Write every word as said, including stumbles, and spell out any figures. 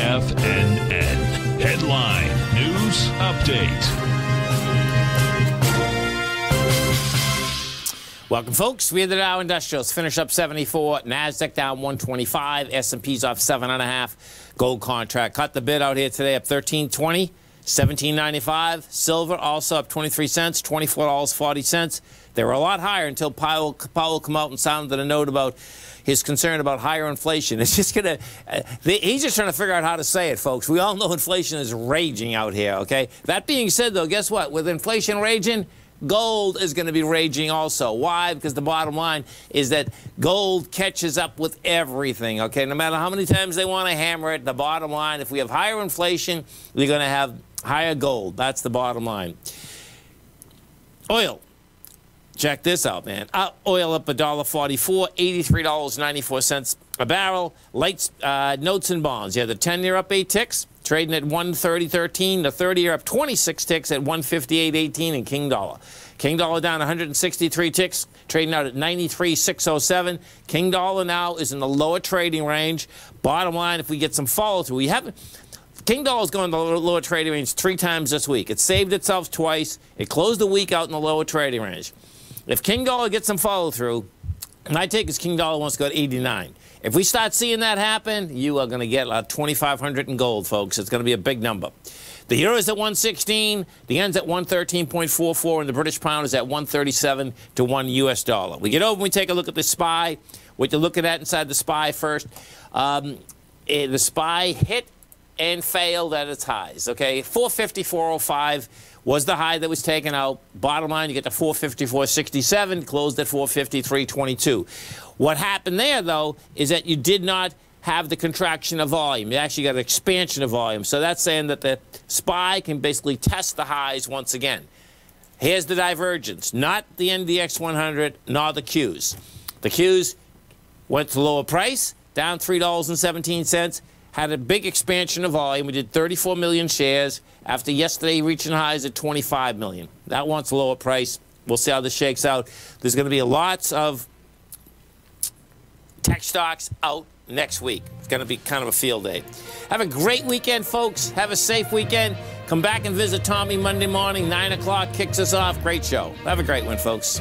F N N. Headline News Update. Welcome, folks. We are the Dow Industrials. Finish up seventy-four. Nasdaq down one twenty-five. S and P's off seven point five. Gold contract cut the bid out here today up thirteen twenty. seventeen ninety-five. Silver also up twenty-three cents, twenty-four dollars and forty cents. They were a lot higher until Powell, Powell came out and sounded a note about his concern about higher inflation. It's just going to, he's just trying to figure out how to say it, folks. We all know inflation is raging out here, okay? That being said, though, guess what? With inflation raging, gold is going to be raging also. Why? Because the bottom line is that gold catches up with everything, okay? No matter how many times they want to hammer it, the bottom line, if we have higher inflation, we're going to have higher gold. That's the bottom line. Oil. Check this out, man. Uh, oil up a dollar forty-four, eighty-three dollars and ninety-four cents a barrel. Lights, uh, notes and bonds. Yeah, the ten-year up eight ticks, trading at one thirty thirteen. The thirty-year up twenty-six ticks at one fifty-eight eighteen. And King Dollar. King Dollar down one hundred sixty-three ticks, trading out at ninety-three six oh seven. King Dollar now is in the lower trading range. Bottom line, if we get some follow-through, we haven't... King Dollar's going to the lower trading range three times this week. It saved itself twice. It closed the week out in the lower trading range. If King Dollar gets some follow-through, my take is King Dollar wants to go to eighty-nine. If we start seeing that happen, you are going to get about twenty-five hundred in gold, folks. It's going to be a big number. The euro is at one sixteen, the yen's at one thirteen point four four, and the British pound is at one thirty-seven to one U S dollar. We get over and we take a look at the S P Y. What you're looking at inside the S P Y first. Um, the S P Y hit and failed at its highs, okay? four fifty, four oh five was the high that was taken out. Bottom line, you get to four fifty-four sixty-seven, closed at four fifty-three twenty-two. What happened there, though, is that you did not have the contraction of volume. You actually got an expansion of volume. So that's saying that the S P Y can basically test the highs once again. Here's the divergence, not the N D X one hundred, nor the Qs. The Qs went to lower price, down three dollars and seventeen cents. Had a big expansion of volume. We did thirty-four million shares after yesterday reaching highs at twenty-five million. That wants a lower price. We'll see how this shakes out. There's going to be lots of tech stocks out next week. It's going to be kind of a field day. Have a great weekend, folks. Have a safe weekend. Come back and visit Tommy Monday morning. nine o'clock kicks us off. Great show. Have a great one, folks.